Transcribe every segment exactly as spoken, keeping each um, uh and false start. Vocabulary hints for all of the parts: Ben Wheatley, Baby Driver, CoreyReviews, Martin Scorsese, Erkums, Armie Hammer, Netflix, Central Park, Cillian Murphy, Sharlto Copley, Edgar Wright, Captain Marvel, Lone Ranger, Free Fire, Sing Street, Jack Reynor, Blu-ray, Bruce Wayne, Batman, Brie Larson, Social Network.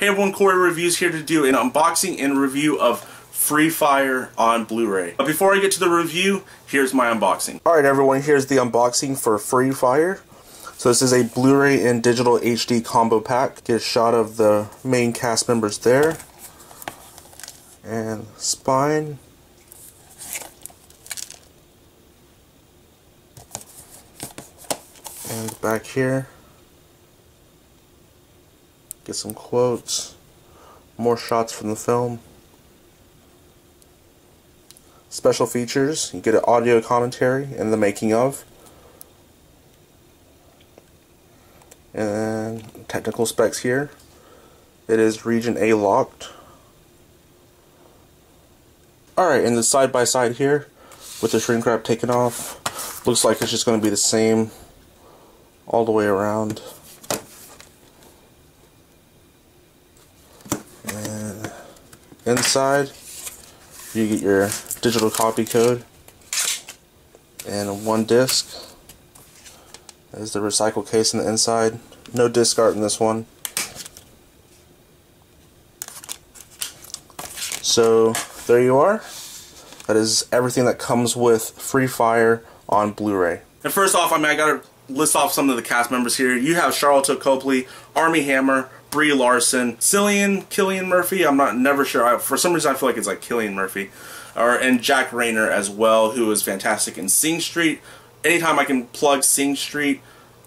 Hey everyone, Corey Reviews here to do an unboxing and review of Free Fire on Blu-ray. But before I get to the review, here's my unboxing. Alright everyone, here's the unboxing for Free Fire. So this is a Blu-ray and digital H D combo pack. Get a shot of the main cast members there. And spine. And back here. Get some quotes, more shots from the film. Special features, you get an audio commentary and the making of. And technical specs here. It is Region A locked. Alright, and the side by side here with the shrink wrap taken off. Looks like it's just going to be the same all the way around. Inside, you get your digital copy code and one disc. There's the recycle case on the inside. No disc art in this one. So there you are. That is everything that comes with Free Fire on Blu-ray. And first off, I mean, I gotta list off some of the cast members here. You have Sharlto Copley, Armie Hammer, Brie Larson, Cillian, Cillian Murphy, I'm not never sure, I, for some reason I feel like it's like Cillian Murphy, or and Jack Reynor as well, who is fantastic in Sing Street. Anytime I can plug Sing Street,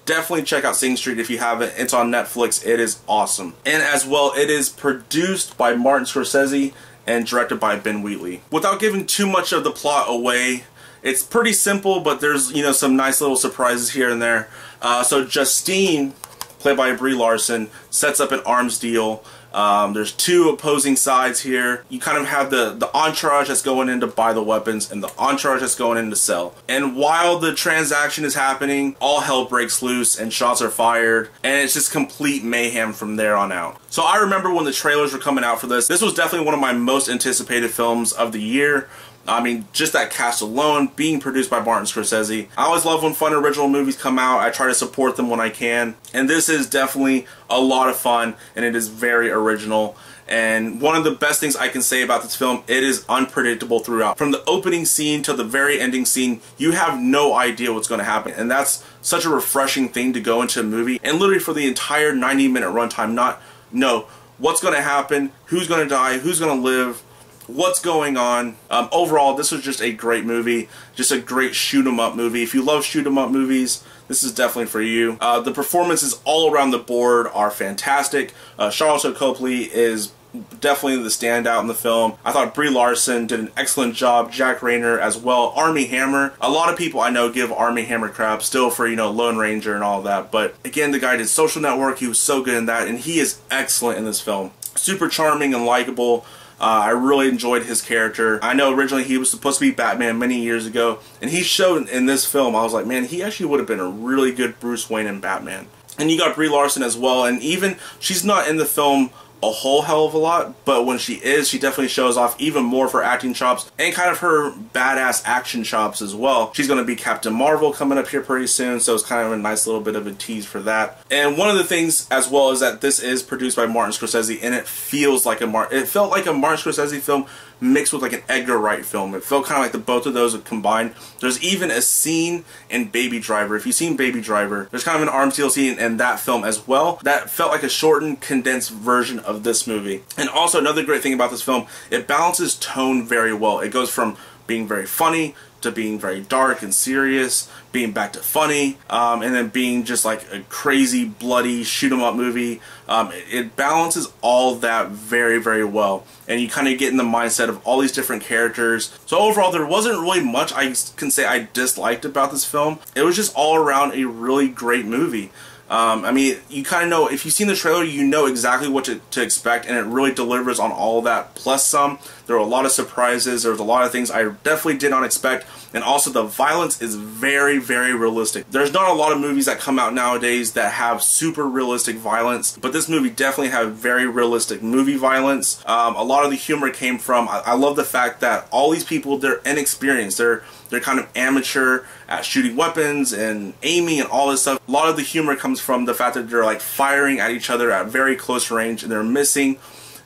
definitely check out Sing Street if you haven't. It's on Netflix, it is awesome. And as well, it is produced by Martin Scorsese and directed by Ben Wheatley. Without giving too much of the plot away, it's pretty simple, but there's, you know, some nice little surprises here and there. Uh, so Justine, played by Brie Larson, sets up an arms deal. Um, there's two opposing sides here. You kind of have the, the entourage that's going in to buy the weapons and the entourage that's going in to sell. And while the transaction is happening, all hell breaks loose and shots are fired. And it's just complete mayhem from there on out. So I remember when the trailers were coming out for this. This was definitely one of my most anticipated films of the year. I mean, just that cast alone, being produced by Martin Scorsese. I always love when fun original movies come out. I try to support them when I can. And this is definitely a lot of fun, and it is very original. And one of the best things I can say about this film, it is unpredictable throughout. From the opening scene to the very ending scene, you have no idea what's going to happen. And that's such a refreshing thing to go into a movie. And literally for the entire ninety minute runtime, not know what's going to happen, who's going to die, who's going to live, what's going on. Um, overall, this was just a great movie, just a great shoot 'em up movie. If you love shoot 'em up movies, this is definitely for you. Uh, the performances all around the board are fantastic. Uh, Sharlto Copley is definitely the standout in the film. I thought Brie Larson did an excellent job, Jack Reynor as well, Armie Hammer. A lot of people I know give Armie Hammer crap still for, you know, Lone Ranger and all that, but again, the guy did Social Network, he was so good in that, and he is excellent in this film. Super charming and likable. Uh, I really enjoyed his character. I know originally he was supposed to be Batman many years ago, and he showed in this film. I was like, man, he actually would have been a really good Bruce Wayne in Batman. And you got Brie Larson as well, and even, she's not in the film a whole hell of a lot, but when she is, she definitely shows off even more of her acting chops and kind of her badass action chops as well. She's going to be Captain Marvel coming up here pretty soon, so it's kind of a nice little bit of a tease for that. And one of the things as well is that this is produced by Martin Scorsese, and it feels like a Mar- it felt like a Martin Scorsese film mixed with like an Edgar Wright film. It felt kind of like the both of those combined. There's even a scene in Baby Driver. If you've seen Baby Driver, there's kind of an arms deal scene in that film as well. That felt like a shortened, condensed version of of this movie. And also another great thing about this film, it balances tone very well. It goes from being very funny to being very dark and serious, being back to funny, um, and then being just like a crazy, bloody, shoot-'em-up movie. Um, it balances all that very, very well. And you kind of get in the mindset of all these different characters. So overall, there wasn't really much I can say I disliked about this film. It was just all around a really great movie. Um, I mean, you kind of know, if you've seen the trailer, you know exactly what to, to expect, and it really delivers on all that, plus some. There were a lot of surprises. There was a lot of things I definitely did not expect. And also the violence is very, very realistic. There's not a lot of movies that come out nowadays that have super realistic violence, but this movie definitely had very realistic movie violence. Um, a lot of the humor came from, I, I love the fact that all these people, they're inexperienced. They're They're kind of amateur at shooting weapons and aiming and all this stuff. A lot of the humor comes from the fact that they're like firing at each other at very close range and they're missing,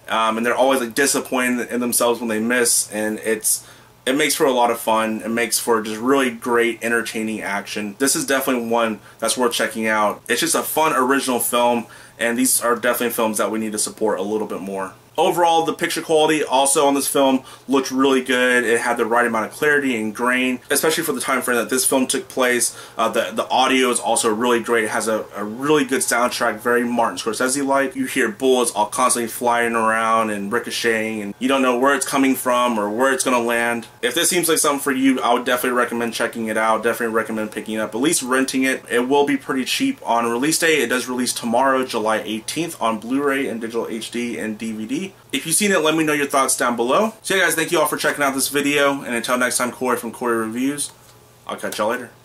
um, and they're always like disappointed in themselves when they miss. And it's it makes for a lot of fun. It makes for just really great, entertaining action. This is definitely one that's worth checking out. It's just a fun, original film, and these are definitely films that we need to support a little bit more. Overall, the picture quality also on this film looked really good. It had the right amount of clarity and grain, especially for the time frame that this film took place. Uh, the, the audio is also really great. It has a, a really good soundtrack, very Martin Scorsese-like. You hear bullets all constantly flying around and ricocheting, and you don't know where it's coming from or where it's going to land. If this seems like something for you, I would definitely recommend checking it out. Definitely recommend picking it up, at least renting it. It will be pretty cheap on release day. It does release tomorrow, July eighteenth, on Blu-ray and digital H D and D V D. If you've seen it, let me know your thoughts down below. So yeah guys, thank you all for checking out this video, and until next time, Corey from Corey Reviews. I'll catch y'all later.